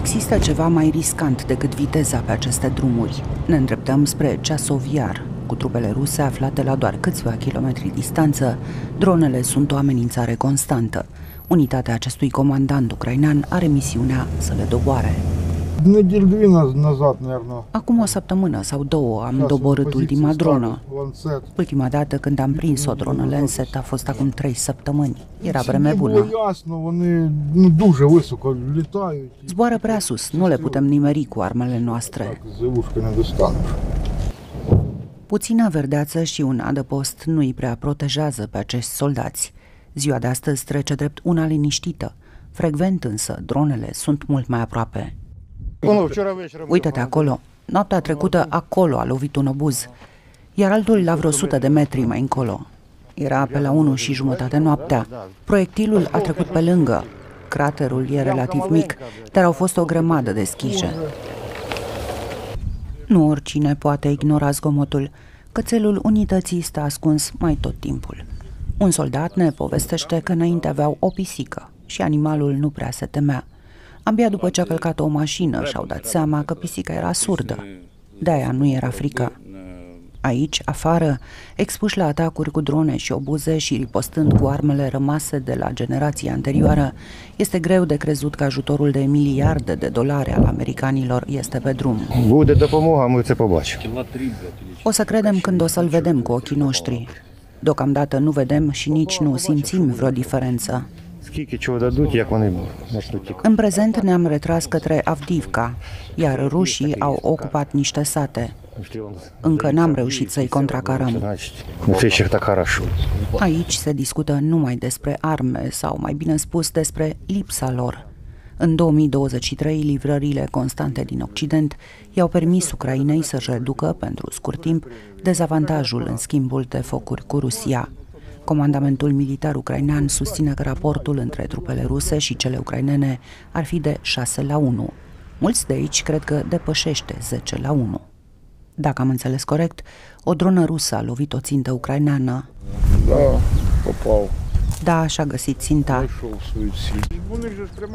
Există ceva mai riscant decât viteza pe aceste drumuri. Ne îndreptăm spre Ceasov Iar. Cu trupele ruse aflate la doar câțiva kilometri distanță, dronele sunt o amenințare constantă. Unitatea acestui comandant ucrainean are misiunea să le doboare. Acum o săptămână sau două am doborât ultima dronă. Ultima dată când am prins o dronă Lancet a fost acum 3 săptămâni. Era vreme bună. Zboară prea sus, nu le putem nimeri cu armele noastre. Puțină verdeață și un adăpost nu îi prea protejează pe acești soldați. Ziua de astăzi trece drept una liniștită. Frecvent însă, dronele sunt mult mai aproape. Uită-te acolo. Noaptea trecută acolo a lovit un obuz, iar altul la vreo 100 de metri mai încolo. Era pe la 1:30 noaptea. Proiectilul a trecut pe lângă. Craterul e relativ mic, dar au fost o grămadă de schije. Nu oricine poate ignora zgomotul. Cățelul unității stă ascuns mai tot timpul. Un soldat ne povestește că înainte aveau o pisică și animalul nu prea se temea. Abia după ce a călcat o mașină și-au dat seama că pisica era surdă. De-aia nu era frică. Aici, afară, expuși la atacuri cu drone și obuze și ripostând cu armele rămase de la generația anterioară, este greu de crezut că ajutorul de miliarde de dolari al americanilor este pe drum. O să credem când o să-l vedem cu ochii noștri. Deocamdată nu vedem și nici nu simțim vreo diferență. În prezent ne-am retras către Avdivka, iar rușii au ocupat niște sate. Încă n-am reușit să-i contracarăm. Aici se discută numai despre arme, sau mai bine spus despre lipsa lor. În 2023, livrările constante din Occident i-au permis Ucrainei să-și reducă, pentru scurt timp, dezavantajul în schimbul de focuri cu Rusia. Comandamentul militar ucrainean susține că raportul între trupele ruse și cele ucrainene ar fi de 6-1. Mulți de aici cred că depășește 10-1. Dacă am înțeles corect, o dronă rusă a lovit o țintă ucraineană. Da, și-a găsit ținta.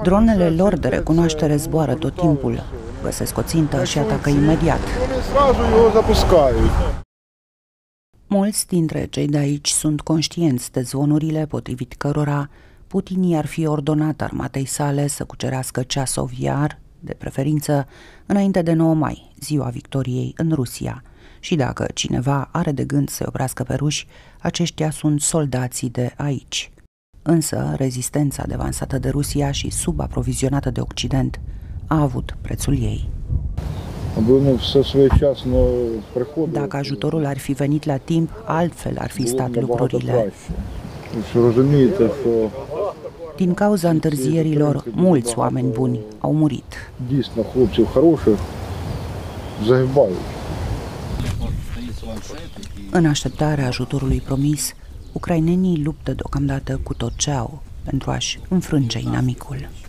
Dronele lor de recunoaștere zboară tot timpul. Găsesc o țintă și atacă imediat. Mulți dintre cei de aici sunt conștienți de zonurile potrivit cărora Putin ar fi ordonat armatei sale să cucerească Ceasov Iar, de preferință, înainte de 9 mai, ziua victoriei în Rusia. Și dacă cineva are de gând să-i oprească pe ruși, aceștia sunt soldații de aici. Însă, rezistența devansată de Rusia și subaprovizionată de Occident a avut prețul ei. Dacă ajutorul ar fi venit la timp, altfel ar fi stat lucrurile. Din cauza întârzierilor, mulți oameni buni au murit. În așteptarea ajutorului promis, ucrainenii luptă deocamdată cu tot ce au pentru a-și înfrânge inamicul.